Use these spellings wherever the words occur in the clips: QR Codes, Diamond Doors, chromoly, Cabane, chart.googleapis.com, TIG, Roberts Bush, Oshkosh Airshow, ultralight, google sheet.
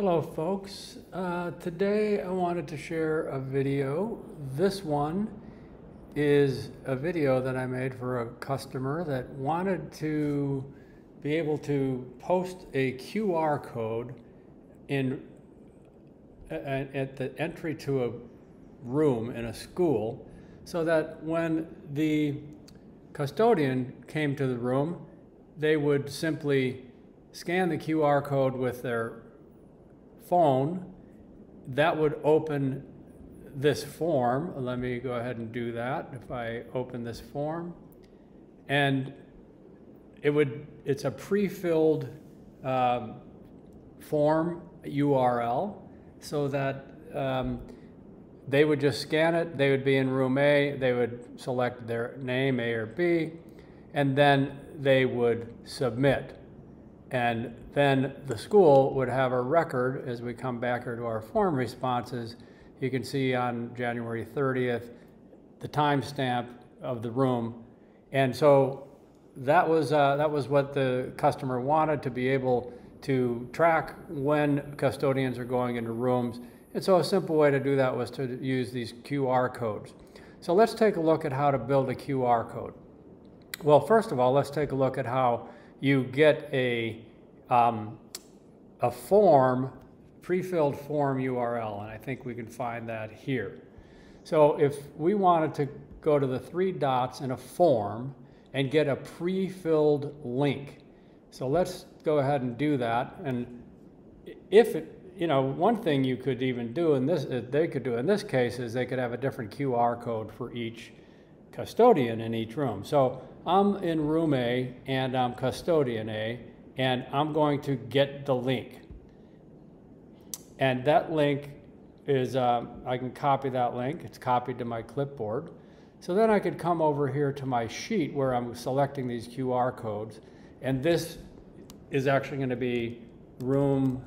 Hello folks, today I wanted to share a video. This one is a video that I made for a customer that wanted to be able to post a QR code at the entry to a room in a school so that when the custodian came to the room, they would simply scan the QR code with their phone. That would open this form. Let me go ahead and do that. If I open this form, and it's a pre-filled form URL, so that they would just scan it. They would be in room A, they would select their name, A or B, and then they would submit. And then the school would have a record. As we come back here to our form responses, you can see on January 30th, the timestamp of the room. And so that was what the customer wanted, to be able to track when custodians are going into rooms. And so a simple way to do that was to use these QR codes. So let's take a look at how to build a QR code. Well, first of all, let's take a look at how you get a form, pre-filled form URL, and I think we can find that here. So if we wanted to go to the three dots in a form and get a pre-filled link, so let's go ahead and do that. And if it, one thing you could even do in this, they could do in this case is they could have a different QR code for each custodian in each room. So I'm in room A and I'm custodian A, and I'm going to get the link. And that link is, I can copy that link. It's copied to my clipboard. So then I could come over here to my sheet where I'm selecting these QR codes. And this is actually going to be room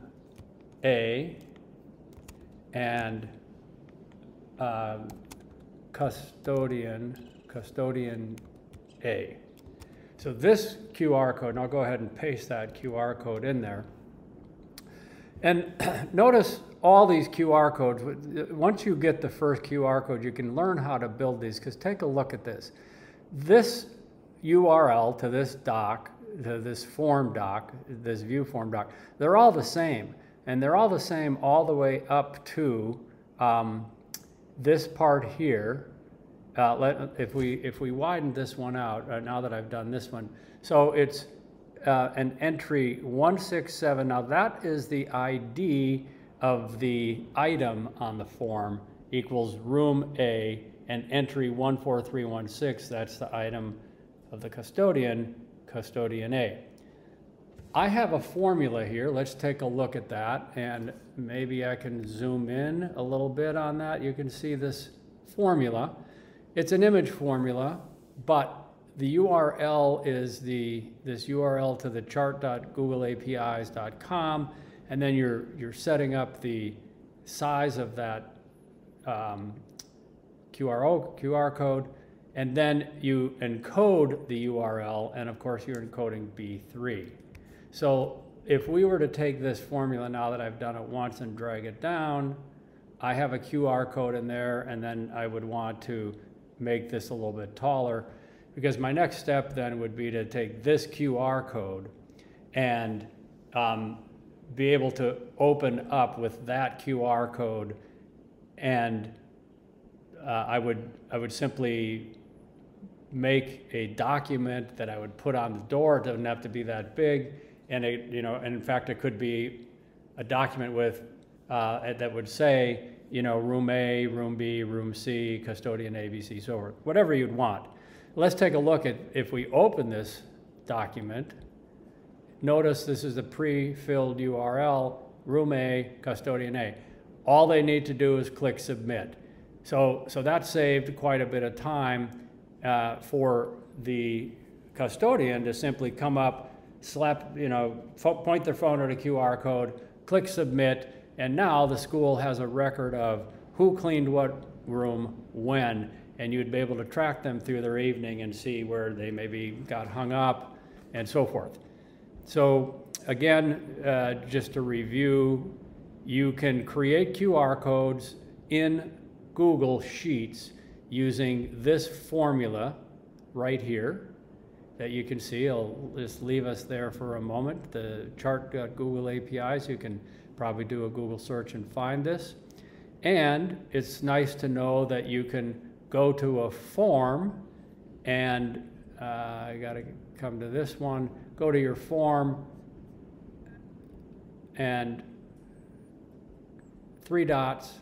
A and custodian A. So this QR code, and I'll go ahead and paste that QR code in there. And notice all these QR codes. Once you get the first QR code, you can learn how to build these, because take a look at this. This URL to this doc, to this form doc, this view form doc, they're all the same. And they're all the same all the way up to this part here. If we widen this one out, now that I've done this one, so it's an entry 167. Now that is the ID of the item on the form, equals room A and entry 14316. That's the item of the custodian, custodian A. I have a formula here. Let's take a look at that, and maybe I can zoom in a little bit on that. You can see this formula. It's an image formula, but the URL is this URL to the chart.googleapis.com, and then you're setting up the size of that QR code, and then you encode the URL, and of course you're encoding B3. So if we were to take this formula, now that I've done it once, and drag it down, I have a QR code in there, and then I would want to make this a little bit taller, because my next step then would be to take this QR code and be able to open up with that QR code, and I would simply make a document that I would put on the door. It doesn't have to be that big, and in fact it could be a document with that would say, room A, room B, room C, custodian A, B, C, so forth, whatever you'd want. Let's take a look at, if we open this document, notice this is the pre-filled URL, room A, custodian A. All they need to do is click submit. So that saved quite a bit of time for the custodian to simply come up, slap, point their phone at a QR code, click submit, and now the school has a record of who cleaned what room when, and you'd be able to track them through their evening and see where they maybe got hung up and so forth. So again, just to review, You can create QR codes in Google Sheets using this formula right here that you can see. I'll just leave us there for a moment. The chart.google APIs, you can probably do a Google search and find this. And it's nice to know that you can go to a form and I gotta come to this one, go to your form and 3 dots,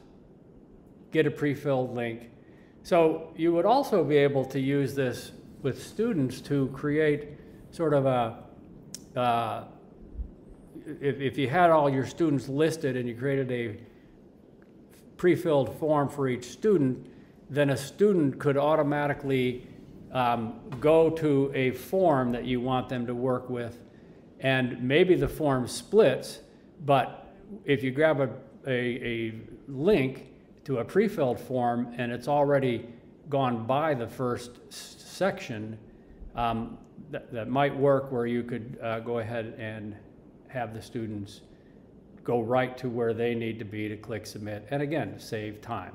get a pre-filled link. So you would also be able to use this with students to create sort of a, if you had all your students listed and you created a pre-filled form for each student, then a student could automatically go to a form that you want them to work with. And maybe the form splits, but if you grab a link to a pre-filled form and it's already gone by the first section, that might work where you could go ahead and have the students go right to where they need to be to click submit, and again, save time.